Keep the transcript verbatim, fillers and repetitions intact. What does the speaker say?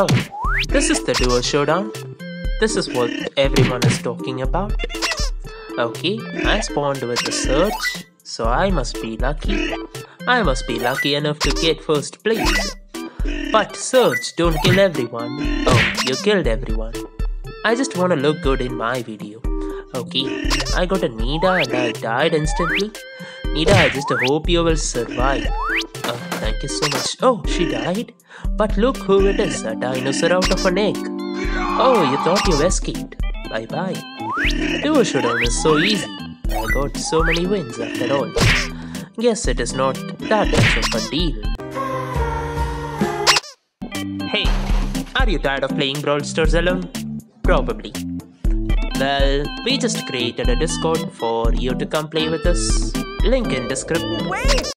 Oh, this is the Duo Showdown. This is what everyone is talking about. Okay, I spawned with the Surge, so I must be lucky. I must be lucky enough to get first place. But Surge, don't kill everyone. Oh, you killed everyone. I just wanna look good in my video. Okay, I got a Nida and I died instantly. Nida, I just hope you will survive. Oh, thank you so much. Oh, she died? But look who it is, a dinosaur out of an egg. Oh, you thought you escaped. Bye-bye. Duo Showdown is so easy. I got so many wins after all. Guess it is not that much of a deal. Hey, are you tired of playing Brawl Stars alone? Probably. Well, we just created a Discord for you to come play with us. Link in description.